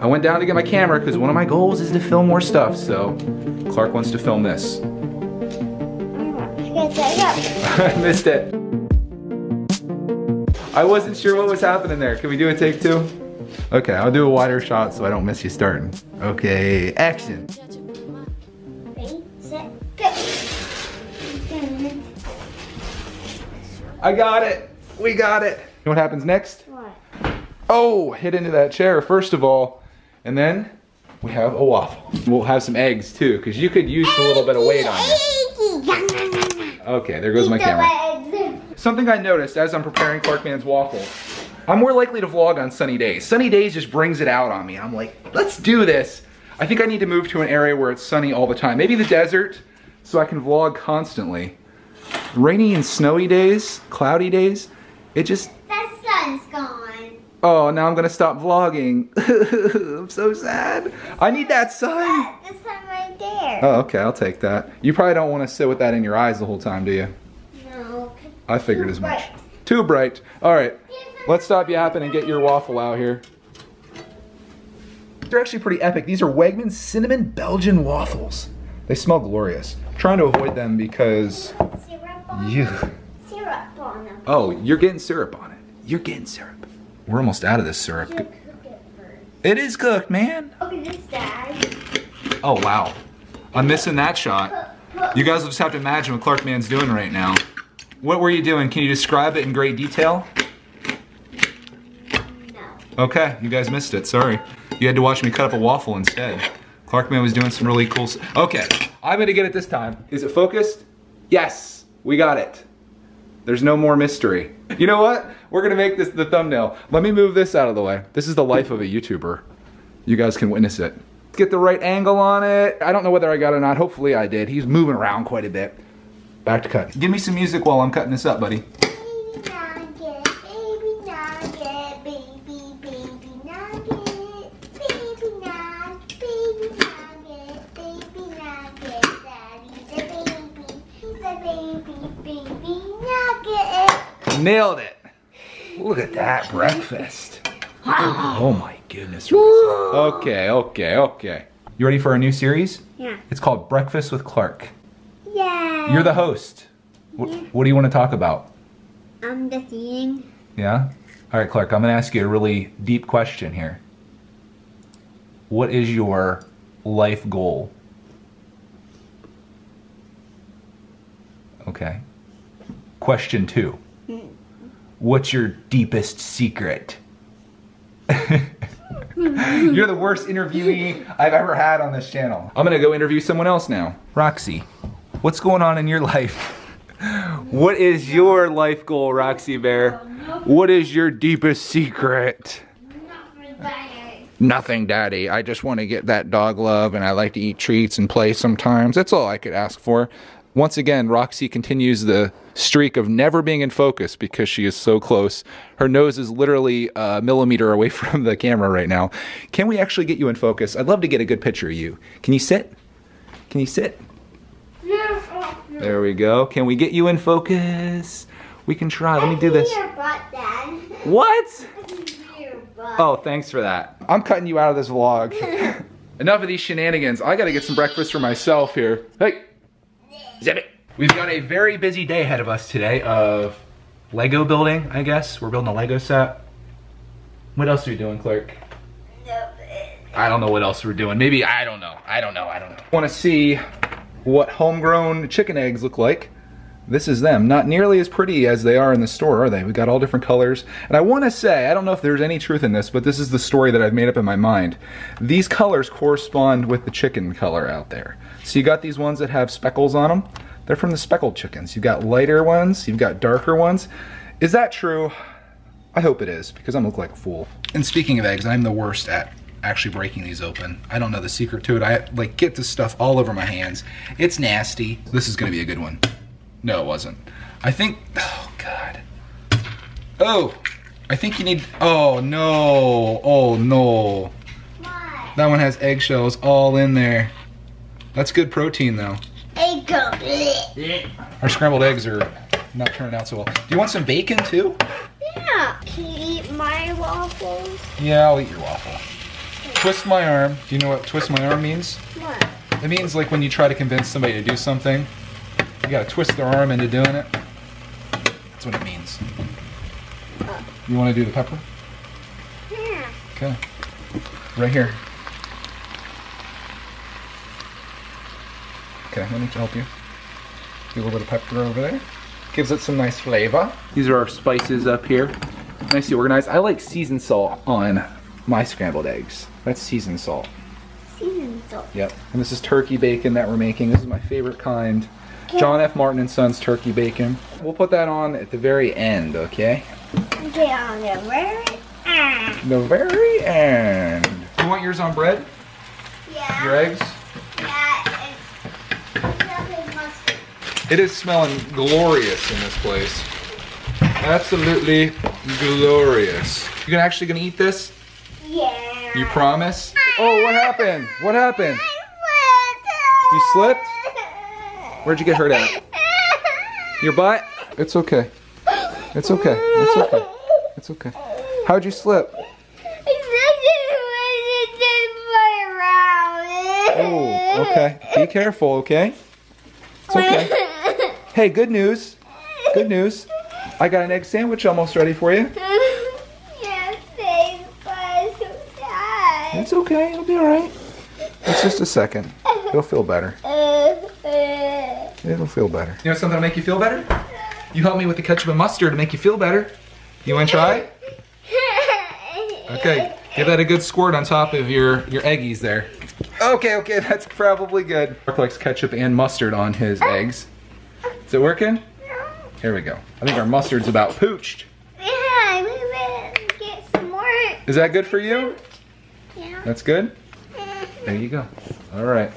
I went down to get my camera because one of my goals is to film more stuff, so Clark wants to film this. I missed it. I wasn't sure what was happening there. Can we do a take two? Okay, I'll do a wider shot so I don't miss you starting. Okay, action. I got it. We got it. You know what happens next? What? Oh, hit into that chair first of all, and then we have a waffle. We'll have some eggs too, because you could use a little bit of weight on it. Okay, there goes my camera. Something I noticed as I'm preparing Clarkman's waffle, I'm more likely to vlog on sunny days. Sunny days just brings it out on me. I'm like, let's do this. I think I need to move to an area where it's sunny all the time. Maybe the desert, so I can vlog constantly. Rainy and snowy days, cloudy days, it just... That sun's gone. Oh, now I'm gonna stop vlogging. I'm so sad. I need that sun. The sun right there. Oh, okay, I'll take that. You probably don't want to sit with that in your eyes the whole time, do you? No. I figured as much. Too bright. All right, let's stop yapping and get your waffle out here. They're actually pretty epic. These are Wegmans Cinnamon Belgian Waffles. They smell glorious. I'm trying to avoid them because... Syrup on them. Oh, you're getting syrup on it. You're getting syrup. We're almost out of this syrup. You cook it first. It is cooked, man. Open this bag. Oh, wow. I'm missing that shot. You guys will just have to imagine what Clark Man's doing right now. What were you doing? Can you describe it in great detail? No. Okay, you guys missed it. Sorry. You had to watch me cut up a waffle instead. Clark Man was doing some really cool stuff. Okay, I'm gonna get it this time. Is it focused? Yes. We got it. There's no more mystery. You know what? We're gonna make this the thumbnail. Let me move this out of the way. This is the life of a YouTuber. You guys can witness it. Let's get the right angle on it. I don't know whether I got it or not. Hopefully I did. He's moving around quite a bit. Back to cut. Give me some music while I'm cutting this up, buddy. Baby nugget, baby nugget, baby, baby nugget, baby nugget, baby nugget, baby nugget, daddy, the baby. Nailed it. Look at that breakfast. Oh my goodness. Okay, okay, okay. You ready for a new series? Yeah. It's called Breakfast with Clark. Yeah. You're the host. What do you want to talk about? I'm the theme. Yeah? All right, Clark, I'm going to ask you a really deep question here. What is your life goal? Okay. Question two. What's your deepest secret? You're the worst interviewee I've ever had on this channel. I'm gonna go interview someone else now. Roxy, what's going on in your life? What is your life goal, Roxy Bear? What is your deepest secret? Nothing, Daddy. I just want to get that dog love, and I like to eat treats and play sometimes. That's all I could ask for. Once again, Roxy continues the streak of never being in focus because she is so close. Her nose is literally a millimeter away from the camera right now. Can we actually get you in focus? I'd love to get a good picture of you. Can you sit? Can you sit? Yes. Oh, no. There we go. Can we get you in focus? We can try. Let me do this. Your butt, Dad. What? Your butt. Oh, thanks for that. I'm cutting you out of this vlog. Enough of these shenanigans. I gotta get some breakfast for myself here. Hey. Zip it. We've got a very busy day ahead of us today of Lego building, I guess. We're building a Lego set. What else are we doing, Clark? Nothing. I don't know what else we're doing. Maybe, I don't know. I don't know, I don't know. I want to see what homegrown chicken eggs look like. This is them. Not nearly as pretty as they are in the store, are they? We've got all different colors. And I want to say, I don't know if there's any truth in this, but this is the story that I've made up in my mind. These colors correspond with the chicken color out there. So you got these ones that have speckles on them. They're from the speckled chickens. You've got lighter ones, you've got darker ones. Is that true? I hope it is, because I'm looking like a fool. And speaking of eggs, I'm the worst at actually breaking these open. I don't know the secret to it. I like get this stuff all over my hands. It's nasty. This is gonna be a good one. No, it wasn't. I think, oh God. Oh, I think you need, oh no, oh no. What? That one has eggshells all in there. That's good protein though. Egg. Our scrambled eggs are not turning out so well. Do you want some bacon too? Yeah. Can you eat my waffles? Yeah, I'll eat your waffle. Okay. Twist my arm. Do you know what twist my arm means? What? It means like when you try to convince somebody to do something, you gotta twist their arm into doing it. That's what it means. You wanna do the pepper? Yeah. Okay. Right here. Okay, let me help you. Do a little bit of pepper over there. Gives it some nice flavor. These are our spices up here. Nicely organized. I like seasoned salt on my scrambled eggs. That's seasoned salt. Seasoned salt. Yep. And this is turkey bacon that we're making. This is my favorite kind. Okay. John F. Martin and Sons turkey bacon. We'll put that on at the very end, okay? Okay, on the very end. The very end. You want yours on bread? Yeah. Your eggs? It is smelling glorious in this place. Absolutely glorious. You're actually gonna eat this? Yeah. You promise? Oh, what happened? What happened? You slipped? Where'd you get hurt at? Your butt? It's okay. It's okay. It's okay. It's okay. How'd you slip? Oh, okay. Be careful, okay? It's okay. Hey, good news. Good news. I got an egg sandwich almost ready for you. Yes, thanks, but I'm so tired. It's okay. It'll be all right. It's just a second. It'll feel better. It'll feel better. You know something that'll make you feel better? You help me with the ketchup and mustard to make you feel better. You want to try? Okay. Give that a good squirt on top of your eggies there. Okay, okay. That's probably good. Mark likes ketchup and mustard on his eggs. Is it working? No. Here we go. I think our mustard's about pooched. Yeah, we will get some more. Is that good for you? Yeah. That's good? There you go. All right.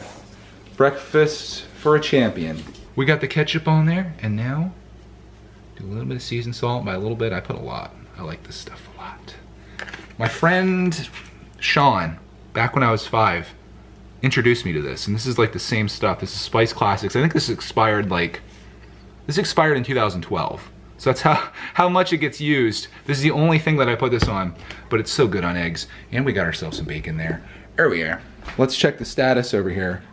Breakfast for a champion. We got the ketchup on there, and now do a little bit of seasoned salt. By a little bit, I put a lot. I like this stuff a lot. My friend Sean, back when I was 5, introduced me to this, and this is like the same stuff. This is Spice Classics. I think this expired like... This expired in 2012, so that's how much it gets used. This is the only thing that I put this on, but it's so good on eggs. And we got ourselves some bacon there. There we are. Let's check the status over here.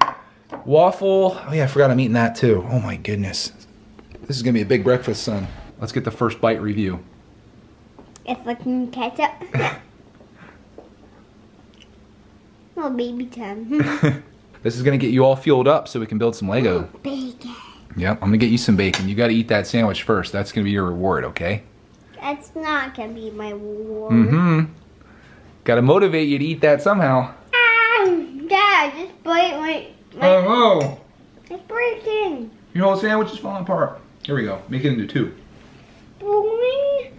Waffle. Oh yeah, I forgot I'm eating that too. Oh my goodness. This is gonna be a big breakfast, son. Let's get the first bite review. It's looking ketchup. Well, baby time. This is gonna get you all fueled up so we can build some Lego. Oh, bacon. Yep, I'm gonna get you some bacon. You gotta eat that sandwich first. That's gonna be your reward, okay? That's not gonna be my reward. Mm-hmm. Gotta motivate you to eat that somehow. Dad, just bite my... Oh, no. It's breaking. Your whole sandwich is falling apart. Here we go. Make it into 2. Boing.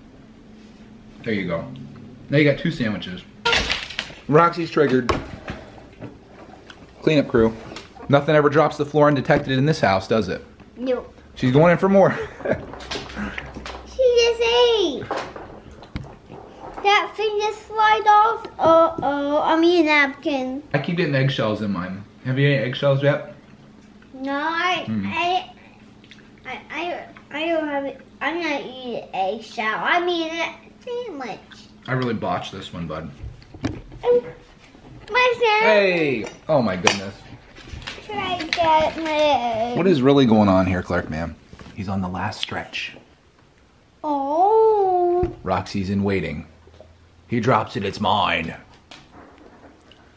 There you go. Now you got 2 sandwiches. Roxy's triggered. Cleanup crew. Nothing ever drops the floor undetected in this house, does it? Nope. She's going in for more. She just ate. That thing just slid off. Uh-oh, I'm eating napkin. I keep getting eggshells in mine. Have you eaten eggshells yet? No, I don't have it. I'm not eating eggshell. I'm eating a sandwich. I really botched this one, bud. My sandwich. Hey, oh my goodness. What is really going on here, Clark, ma'am? He's on the last stretch. Oh. Roxy's in waiting. He drops it, it's mine.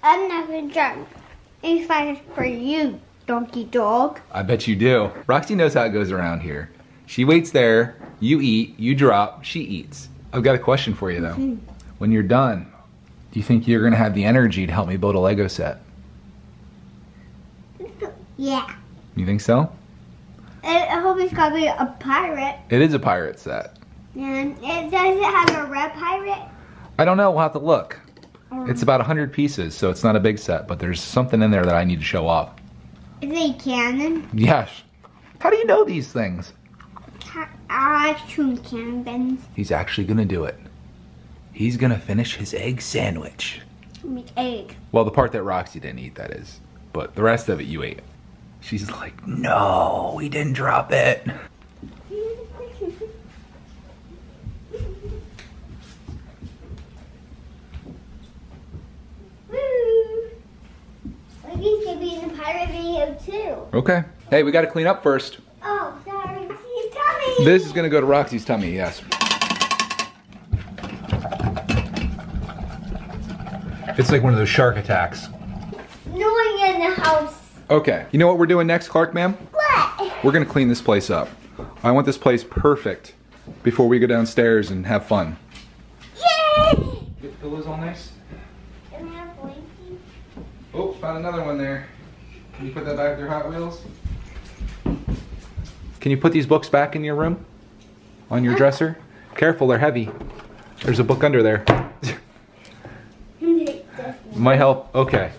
I'm not gonna drop. It's fine for you, donkey dog. I bet you do. Roxy knows how it goes around here. She waits there, you eat, you drop, she eats. I've got a question for you, though. Mm-hmm. When you're done, do you think you're gonna have the energy to help me build a Lego set? Yeah. You think so? I hope it's gonna be a pirate. It is a pirate set. And it doesn't have a red pirate? I don't know, we'll have to look. It's about 100 pieces, so it's not a big set, but there's something in there that I need to show off. Is it a cannon? Yes. How do you know these things? I've tuned cannons. He's actually gonna do it. He's gonna finish his egg sandwich. Make egg. Well, the part that Roxy didn't eat, that is. But the rest of it you ate. She's like, no, we didn't drop it. Woo! video too. Okay. Hey, we gotta clean up first. Oh, sorry. Roxy's tummy. This is gonna go to Roxy's tummy, yes. It's like one of those shark attacks. Snowing in the house. Okay. You know what we're doing next, Clark, ma'am? What? We're gonna clean this place up. I want this place perfect before we go downstairs and have fun. Yay! Get pillows all nice. And have blankets. Oh, found another one there. Can you put that back in your Hot Wheels? Can you put these books back in your room? On your dresser? Careful, they're heavy. There's a book under there. Might help. Okay.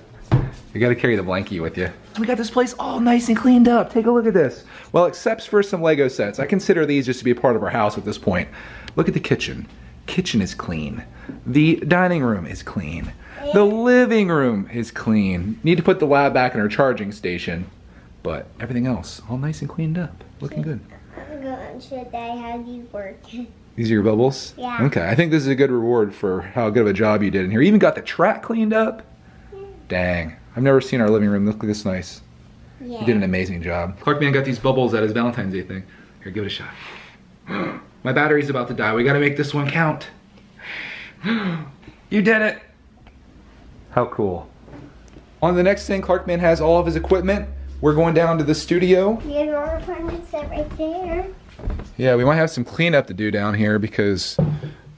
You gotta carry the blankie with you. We got this place all nice and cleaned up. Take a look at this. Well, except for some Lego sets. I consider these just to be a part of our house at this point. Look at the kitchen. Kitchen is clean. The dining room is clean. The living room is clean. Need to put the lab back in our charging station. But everything else, all nice and cleaned up. Looking good. I'm going to show Dad how these work. These are your bubbles? Yeah. Okay, I think this is a good reward for how good of a job you did in here. You even got the track cleaned up. Yeah. Dang, I've never seen our living room look this nice. Yeah. You did an amazing job. Clark man got these bubbles at his Valentine's Day thing. Here, give it a shot. My battery's about to die. We gotta make this one count. You did it. How cool. On the next thing, Clarkman has all of his equipment. We're going down to the studio. We have all the apartment set right there. Yeah, we might have some cleanup to do down here because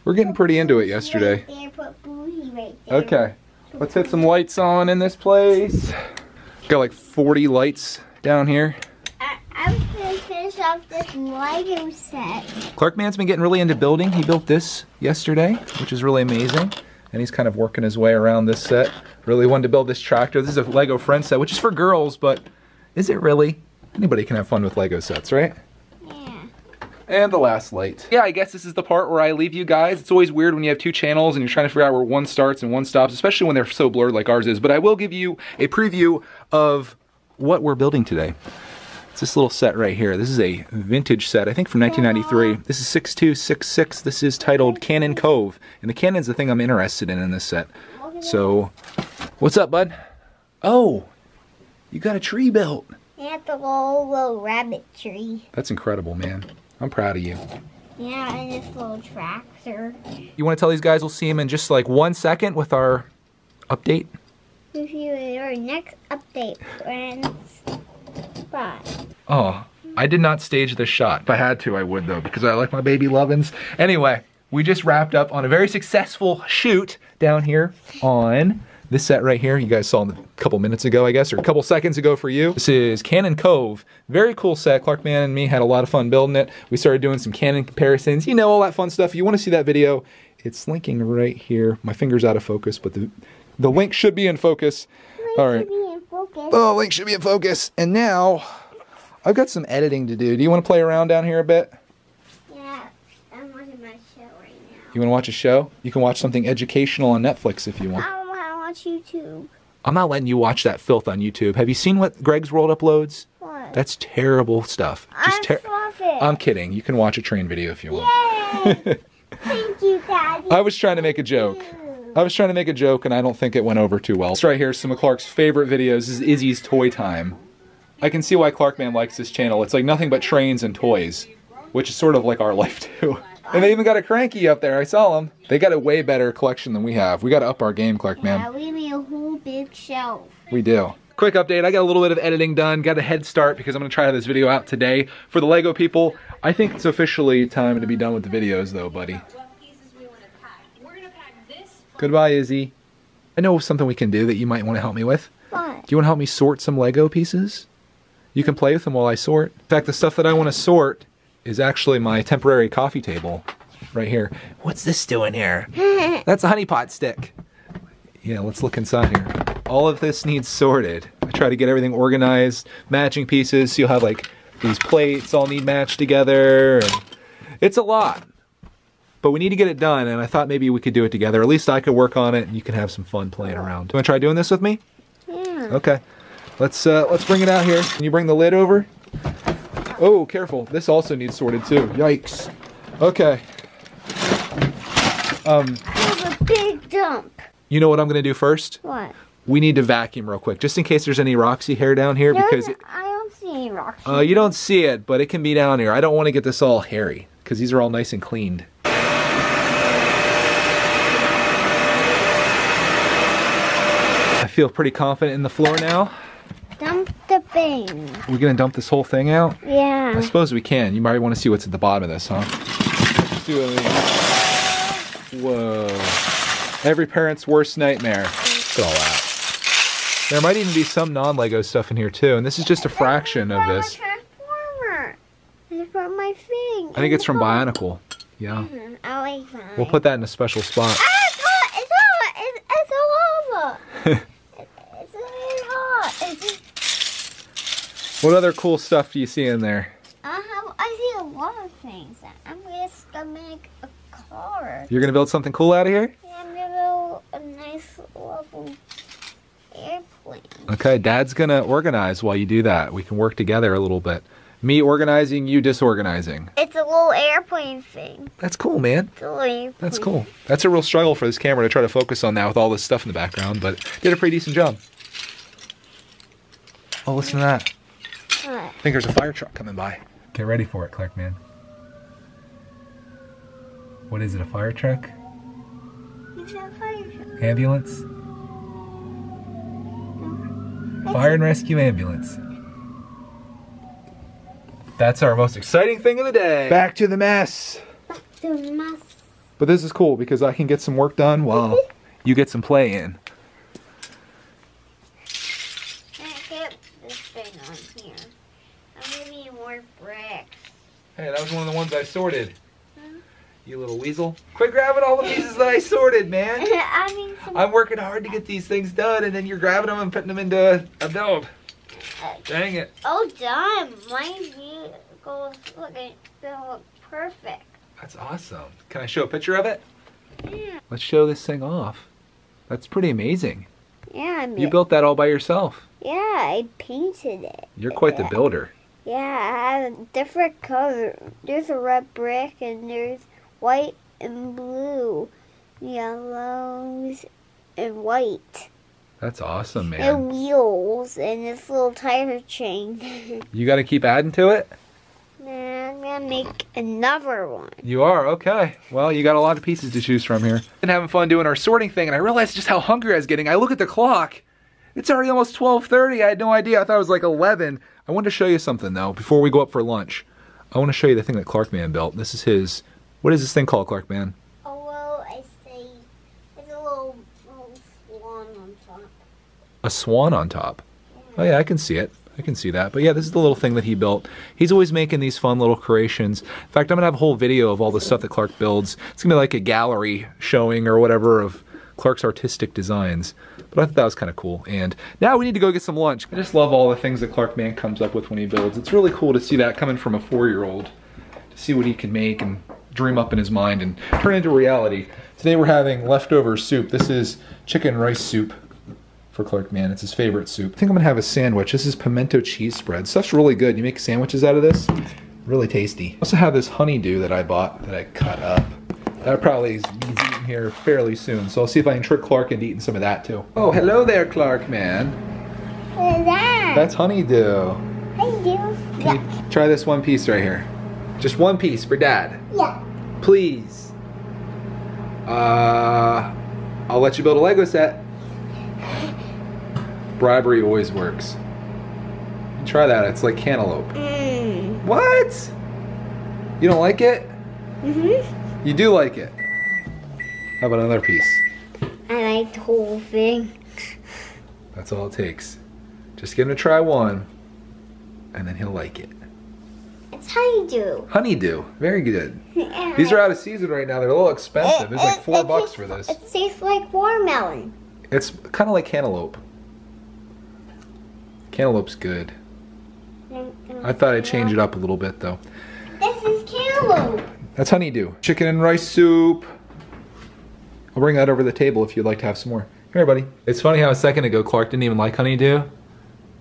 we're getting pretty into it yesterday. Right there, put Bluey right there. Okay, let's hit some lights on in this place. Got like 40 lights down here. I'm gonna finish off this Lego set. Clarkman's been getting really into building. He built this yesterday, which is really amazing. And he's kind of working his way around this set. Really wanted to build this tractor. This is a Lego Friends set, which is for girls, but is it really? Anybody can have fun with Lego sets, right? Yeah. And the last light. Yeah, I guess this is the part where I leave you guys. It's always weird when you have two channels and you're trying to figure out where one starts and one stops, especially when they're so blurred like ours is. But I will give you a preview of what we're building today. It's this little set right here. This is a vintage set, I think from 1993. This is 6266. This is titled Cannon Cove. And the cannon's the thing I'm interested in this set. So, what's up, bud? Oh, you got a tree built. Yeah, it's a little rabbit tree. That's incredible, man. I'm proud of you. Yeah, and this little tractor. You want to tell these guys we'll see them in just like 1 second with our update? We'll see you in our next update, friends. Bye. Oh, I did not stage this shot. If I had to, I would though, because I like my baby lovin's. Anyway, we just wrapped up on a very successful shoot down here on this set right here. You guys saw it a couple minutes ago, I guess, or a couple seconds ago for you. This is Cannon Cove. Very cool set. Clarkman and me had a lot of fun building it. We started doing some cannon comparisons, you know, all that fun stuff. If you want to see that video, it's linking right here. My finger's out of focus, but the link should be in focus. All right. Okay. Oh, link should be in focus. And now, I've got some editing to do. Do you want to play around down here a bit? Yeah, I'm watching my show right now. You want to watch a show? You can watch something educational on Netflix if you want. I don't want to watch YouTube. I'm not letting you watch that filth on YouTube. Have you seen what Greg's World uploads? What? That's terrible stuff. I'm kidding. You can watch a train video if you want. Yay! Thank you, Daddy. I was trying to make a joke. I was trying to make a joke and I don't think it went over too well. This right here is some of Clark's favorite videos. This is Izzy's Toy Time. I can see why Clarkman likes this channel. It's like nothing but trains and toys, which is sort of like our life too. And they even got a cranky up there, I saw them. They got a way better collection than we have. We gotta up our game, Clarkman. Yeah, we made a whole big shelf. We do. Quick update, I got a little bit of editing done, got a head start because I'm gonna try this video out today. For the Lego people, I think it's officially time to be done with the videos though, buddy. Goodbye, Izzy. I know something we can do that you might want to help me with. What? Do you want to help me sort some Lego pieces? You can play with them while I sort. In fact, the stuff that I want to sort is actually my temporary coffee table right here. What's this doing here? That's a honey pot stick. Yeah, let's look inside here. All of this needs sorted. I try to get everything organized, matching pieces, so you'll have like these plates all need matched together. And it's a lot. But we need to get it done, and I thought maybe we could do it together. At least I could work on it, and you can have some fun playing around. You want to try doing this with me? Yeah. Okay. Let's bring it out here. Can you bring the lid over? Oh, careful. This also needs sorted, too. Yikes. Okay. There's a big dump. You know what I'm going to do first? What? we need to vacuum real quick, just in case there's any Roxy hair down here. I don't see any Roxy. Oh, you don't see it, but it can be down here. I don't want to get this all hairy, because these are all nice and cleaned. I feel pretty confident in the floor now. Dump the thing. We're going to dump this whole thing out? Yeah. I suppose we can. You might want to see what's at the bottom of this, huh? Let's do it. Whoa. Every parent's worst nightmare. Look at all that. There might even be some non-Lego stuff in here too, and this is just a fraction of this. Transformer. It's from my thing. I think it's from Bionicle. Yeah. I like that. We'll put that in a special spot. Ah, it's hot! It's hot! It's a lava! It's really hot! What other cool stuff do you see in there? I see a lot of things. I'm just gonna make a car. You're gonna build something cool out of here? Yeah, I'm gonna build a nice level. Airplane. Okay, Dad's gonna organize while you do that. We can work together a little bit. Me organizing, you disorganizing. It's a little airplane thing. That's cool, man. It's a little airplane. That's cool. That's a real struggle for this camera to try to focus on that with all this stuff in the background, but did a pretty decent job. Oh, listen to that. What? I think there's a fire truck coming by. Get ready for it, Clark, man. What is it, a fire truck? It's a fire truck. Ambulance? Fire and rescue ambulance. That's our most exciting thing of the day. Back to the mess. Back to the mess. But this is cool because I can get some work done while you get some play in. Can't get this thing on here. I'm gonna need more bricks. Hey, that was one of the ones I sorted. You little weasel. Quit grabbing all the pieces that I sorted, man. I'm working hard to get these things done, and then you're grabbing them and putting them into a build. Dang it. Oh, done. My vehicle's looking perfect. That's awesome. Can I show a picture of it? Yeah. Let's show this thing off. That's pretty amazing. Yeah. You built that all by yourself. Yeah, I painted it. You're quite the builder. Yeah, I have different colors. There's a red brick, and there's white and blue, yellows and white. That's awesome, man. And wheels and this little tire chain. You got to keep adding to it? Nah, I'm going to make another one. You are? Okay. Well, you got a lot of pieces to choose from here. Been having fun doing our sorting thing, and I realized just how hungry I was getting. I look at the clock. It's already almost 12:30. I had no idea. I thought it was like 11. I wanted to show you something, though, before we go up for lunch. I want to show you the thing that Clark Man built. This is his... What is this thing called, Clark Man? Oh, well, I say it's a little swan on top. A swan on top? Yeah. Oh, yeah, I can see it. I can see that. But yeah, this is the little thing that he built. He's always making these fun little creations. In fact, I'm going to have a whole video of all the stuff that Clark builds. It's going to be like a gallery showing or whatever of Clark's artistic designs. But I thought that was kind of cool. And now we need to go get some lunch. I just love all the things that Clark Man comes up with when he builds. It's really cool to see that coming from a 4-year-old, to see what he can make and dream up in his mind and turn into reality. Today we're having leftover soup. This is chicken rice soup for Clark Man. It's his favorite soup. I think I'm gonna have a sandwich. This is pimento cheese spread. Stuff's really good. You make sandwiches out of this, really tasty. I also have this honeydew that I bought that I cut up. That probably is eaten here fairly soon, so I'll see if I can trick Clark into eating some of that too. Oh, hello there, Clark Man. What is that? That's honeydew. Honeydew? Yeah. Try this one piece right here. Just one piece for Dad. Yeah. Please. I'll let you build a Lego set. Bribery always works. Try that. It's like cantaloupe. Mm. What? You don't like it? Mm-hmm. You do like it. How about another piece? I like the whole thing. That's all it takes. Just give him a try one, and then he'll like it. It's honeydew. Honeydew. Very good. Yeah. These are out of season right now. They're a little expensive. It's like $4 for this. It tastes like watermelon. It's kind of like cantaloupe. Cantaloupe's good. I thought I'd change it up a little bit, though. This is cantaloupe. That's honeydew. Chicken and rice soup. I'll bring that over the table if you'd like to have some more. Here, buddy. It's funny how a second ago Clark didn't even like honeydew,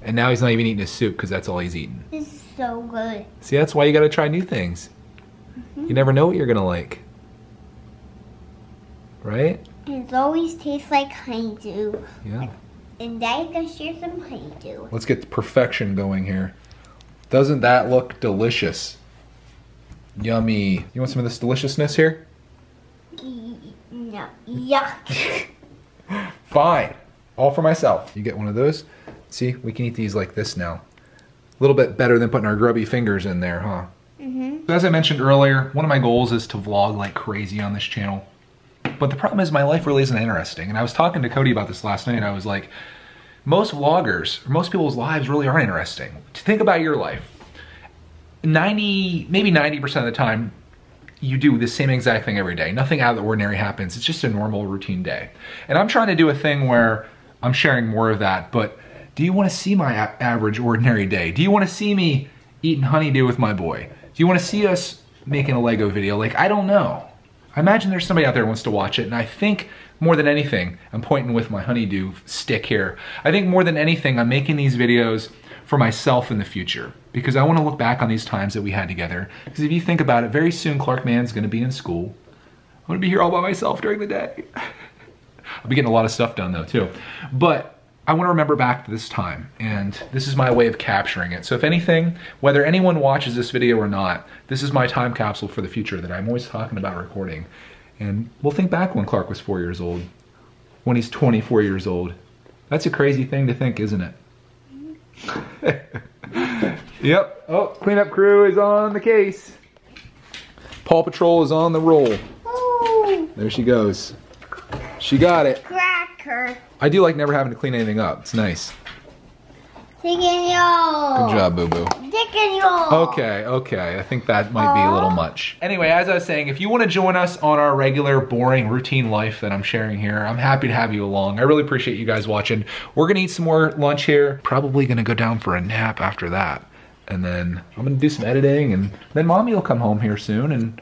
and now he's not even eating his soup because that's all he's eating. It's so good. See, that's why you gotta try new things. Mm-hmm. You never know what you're gonna like. Right? It always tastes like honeydew. Yeah. and Dad can share some honey too. Let's get the perfection going here. Doesn't that look delicious? Yummy. You want some of this deliciousness here? No. Yuck. Fine. All for myself. You get one of those. See, we can eat these like this now. A little bit better than putting our grubby fingers in there, huh? Mm-hmm. As I mentioned earlier, one of my goals is to vlog like crazy on this channel. But the problem is my life really isn't interesting. And I was talking to Cody about this last night, and I was like, most vloggers, or most people's lives really aren't interesting. Think about your life. 90% of the time, you do the same exact thing every day. Nothing out of the ordinary happens. It's just a normal routine day. And I'm trying to do a thing where I'm sharing more of that, but do you want to see my average ordinary day? Do you want to see me eating honeydew with my boy? Do you want to see us making a Lego video? Like, I don't know. I imagine there's somebody out there who wants to watch it, and I think more than anything, I'm pointing with my honeydew stick here. I think more than anything, I'm making these videos for myself in the future, because I want to look back on these times that we had together. Because if you think about it, very soon Clark Mann's going to be in school. I'm going to be here all by myself during the day. I'll be getting a lot of stuff done though too. But I want to remember back to this time, and this is my way of capturing it. So if anything, whether anyone watches this video or not, this is my time capsule for the future that I'm always talking about recording. And we'll think back when Clark was 4 years old, when he's 24 years old. That's a crazy thing to think, isn't it? Yep. Oh, cleanup crew is on the case. Paw Patrol is on the roll. Ooh. There she goes. She got it. Cracker. I do like never having to clean anything up. It's nice. Chicken roll. Good job, Boo Boo. Chicken roll. Okay, okay. I think that might be a little much. Anyway, as I was saying, if you want to join us on our regular, boring, routine life that I'm sharing here, I'm happy to have you along. I really appreciate you guys watching. We're gonna eat some more lunch here. Probably gonna go down for a nap after that, and then I'm gonna do some editing, and then Mommy will come home here soon, and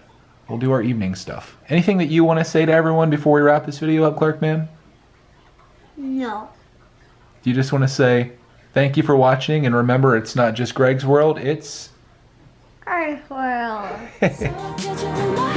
we'll do our evening stuff. Anything that you want to say to everyone before we wrap this video up, Clark Man? No. You just want to say thank you for watching, and remember, it's not just Greg's World, it's... our world.